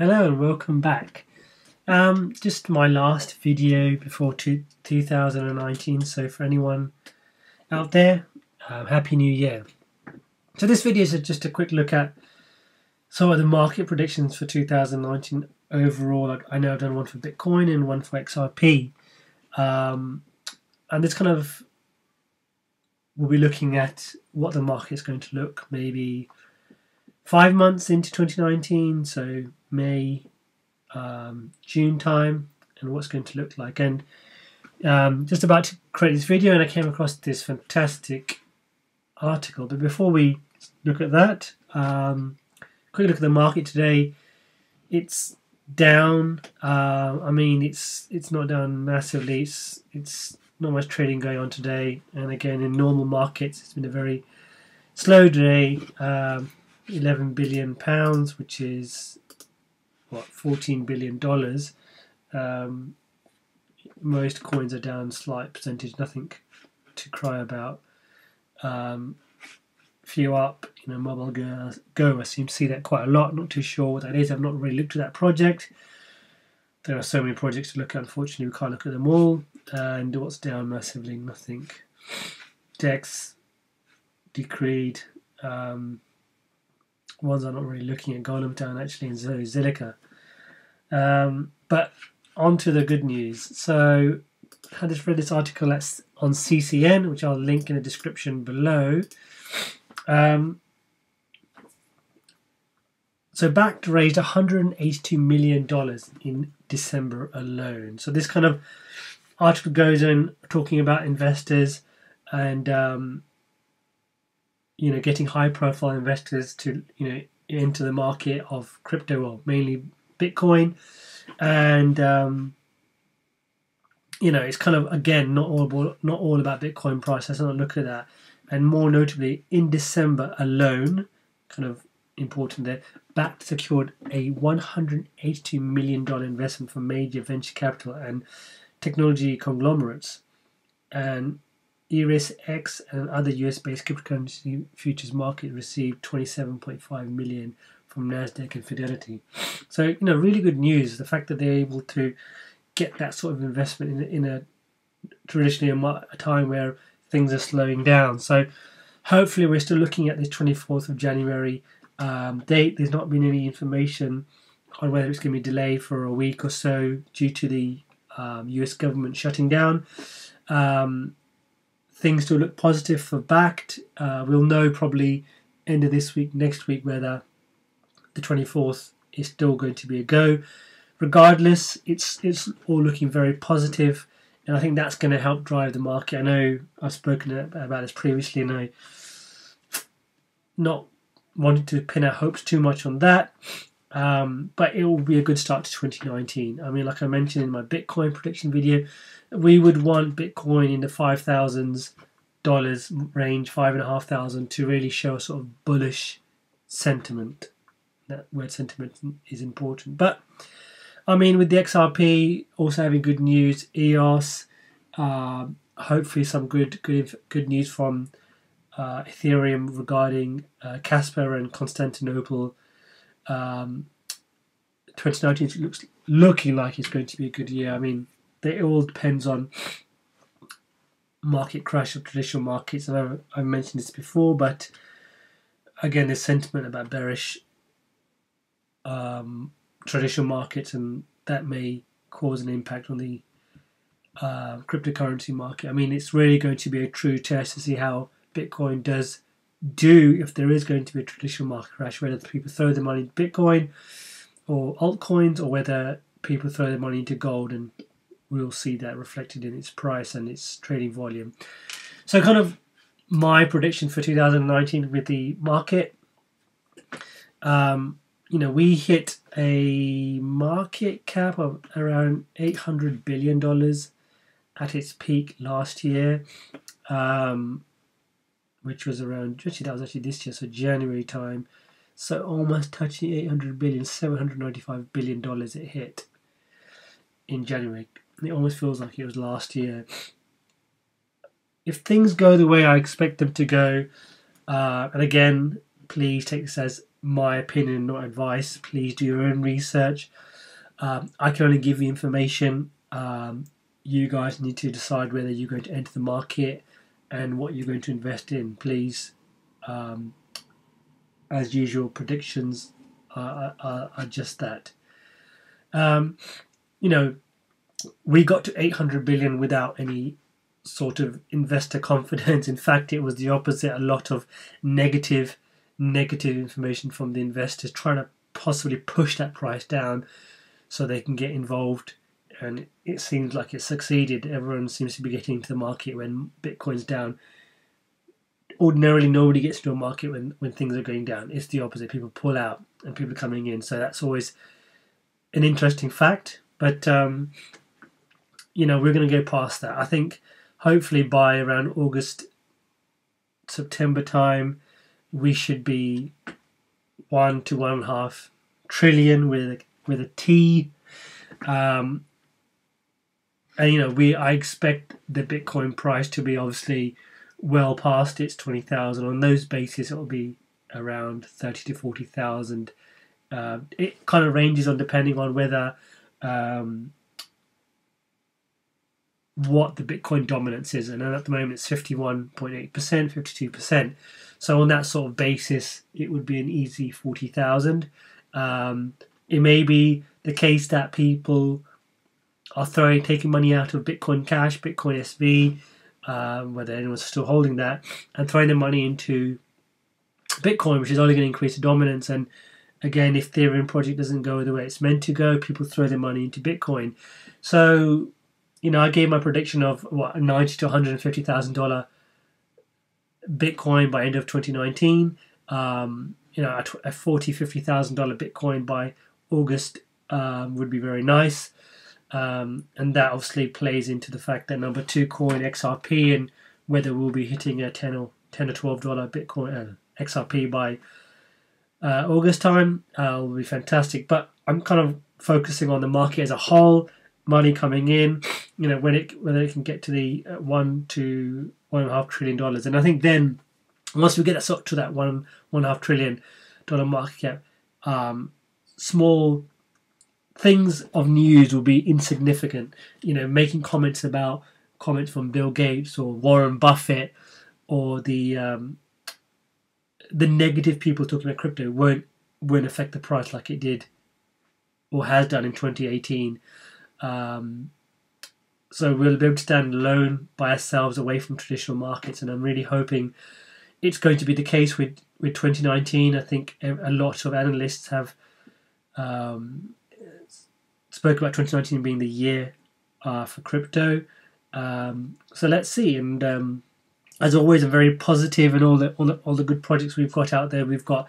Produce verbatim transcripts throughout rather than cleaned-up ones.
Hello and welcome back. Um, just my last video before two thousand nineteen, so for anyone out there, um, Happy New Year. So this video is just a quick look at some of the market predictions for two thousand nineteen overall. Like I know I've done one for Bitcoin and one for X R P. Um, and this kind of, we'll be looking at what the market's going to look maybe five months into twenty nineteen, so May, um, June time, and what's going to look like. And um, just about to create this video and I came across this fantastic article. But before we look at that, um, quick look at the market today. It's down. Uh, I mean, it's it's not down massively. It's, it's not much trading going on today. And again, in normal markets, it's been a very slow day. Um, eleven billion pounds, which is what, fourteen billion dollars. Um, most coins are down slight percentage, nothing to cry about. Um, few up, you know, mobile go, go I seem to see that quite a lot. Not too sure what that is. I've not really looked at that project. There are so many projects to look at, unfortunately we can't look at them all. And what's down massively? Nothing. Dex decreed. Um, ones I'm not really looking at. Golem down actually, and so Zilica. Um, but on to the good news. So I just read this article that's on C C N, which I'll link in the description below. Um, so Bakkt raised one hundred eighty-two million dollars in December alone. So this kind of article goes in talking about investors and um, you know, getting high profile investors to, you know, into the market of crypto, or mainly Bitcoin. And um, you know, it's kind of, again, not all about, not all about Bitcoin price. Let's not look at that. And more notably, in December alone, kind of important there, Bakkt secured a one hundred eighty-two million dollars investment from major venture capital and technology conglomerates. And ERIS X and other U S-based cryptocurrency futures market received twenty-seven point five million dollars from NASDAQ and Fidelity. So, you know, really good news. The fact that they're able to get that sort of investment in, in a traditionally a, a time where things are slowing down. So hopefully we're still looking at this twenty-fourth of January um, date. There's not been any information on whether it's going to be delayed for a week or so due to the um, U S government shutting down. Um, things still look positive for Bakkt. Uh, we'll know probably end of this week, next week, whether the twenty-fourth is still going to be a go. Regardless, it's it's all looking very positive, and I think that's going to help drive the market. I know I've spoken about this previously, and I not wanted to pin our hopes too much on that, um, but it will be a good start to twenty nineteen. I mean, like I mentioned in my Bitcoin prediction video, we would want Bitcoin in the five thousand dollars range, five and a half thousand, to really show a sort of bullish sentiment. That word sentiment is important, but I mean, with the X R P also having good news, E O S, uh, hopefully some good good good news from uh, Ethereum regarding uh, Casper and Constantinople. Um, twenty nineteen looks looking like it's going to be a good year. I mean, it all depends on market crash of traditional markets, and I've, I've mentioned this before, but again, there's sentiment about bearish Um, traditional markets, and that may cause an impact on the uh, cryptocurrency market. I mean, it's really going to be a true test to see how Bitcoin does do if there is going to be a traditional market crash, whether people throw their money into Bitcoin or altcoins, or whether people throw their money into gold, and we'll see that reflected in its price and its trading volume. So kind of my prediction for two thousand nineteen with the market. Um, You know, we hit a market cap of around eight hundred billion dollars at its peak last year, um, which was around, actually that was actually this year, so January time. So almost touching eight hundred billion dollars, seven hundred ninety-five billion dollars it hit in January. It almost feels like it was last year. If things go the way I expect them to go, uh, and again, please take this as my opinion, not advice. Please do your own research. Um, I can only give you information. Um, you guys need to decide whether you're going to enter the market and what you're going to invest in. Please, um, as usual, predictions are, are, are just that. Um, you know, we got to eight hundred billion without any sort of investor confidence. In fact, it was the opposite. A lot of negative, negative information from the investors trying to possibly push that price down so they can get involved. And it seems like it succeeded. Everyone seems to be getting into the market when Bitcoin's down. Ordinarily, nobody gets into a market when, when things are going down. It's the opposite. People pull out and people are coming in. So that's always an interesting fact. But, um, you know, we're going to go past that. I think hopefully by around August, September time, we should be one to one and a half trillion with, with a T. Um, And, you know, we I expect the Bitcoin price to be obviously well past its twenty thousand. On those bases, it'll be around thirty to forty thousand. Uh, it kind of ranges on depending on whether um, what the Bitcoin dominance is. And at the moment, it's fifty-one point eight percent, fifty-two percent. So on that sort of basis, it would be an easy forty thousand. Um, it may be the case that people are throwing, taking money out of Bitcoin Cash, Bitcoin S V, um, whether anyone's still holding that, and throwing their money into Bitcoin, which is only going to increase the dominance. And again, if the Ethereum project doesn't go the way it's meant to go, people throw their money into Bitcoin. So, you know, I gave my prediction of what ninety thousand to one hundred fifty thousand dollars Bitcoin by end of twenty nineteen. Um, you know, a forty thousand, fifty thousand dollars Bitcoin by August um, would be very nice. Um, and that obviously plays into the fact that number two coin X R P and whether we'll be hitting a ten or twelve dollar Bitcoin uh, X R P by uh, August time uh, will be fantastic. But I'm kind of focusing on the market as a whole, money coming in. You know, when it whether it can get to the one to one and a half trillion dollars, and I think then once we get that sort to that one one and a half trillion dollar market cap, um, small things of news will be insignificant. You know, making comments about comments from Bill Gates or Warren Buffett or the um, the negative people talking about crypto won't won't affect the price like it did or has done in twenty eighteen. Um, so we'll be able to stand alone by ourselves away from traditional markets, and I'm really hoping it's going to be the case with with twenty nineteen. I think a lot of analysts have Um, spoke about twenty nineteen being the year uh, for crypto, um, so let's see. And um, as always, I'm very positive, and all the, all the all the good projects we've got out there. We've got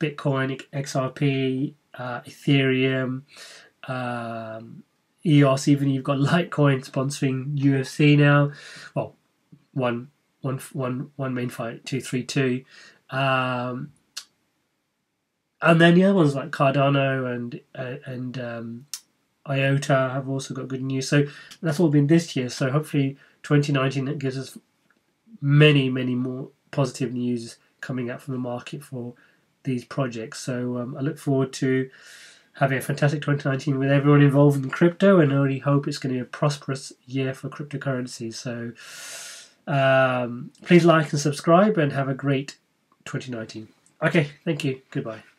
Bitcoin, X R P, uh, Ethereum, um, E R I S. Even you've got Litecoin sponsoring U F C now. Well, one one one one main fight, two three two, um, and then the other ones like Cardano and uh, and um, I O T A have also got good news. So that's all been this year. So hopefully twenty nineteen gives us many, many more positive news coming out from the market for these projects. So um, I look forward to having a fantastic twenty nineteen with everyone involved in crypto, and I really hope it's going to be a prosperous year for cryptocurrency. So um, please like and subscribe and have a great twenty nineteen. Okay, thank you. Goodbye.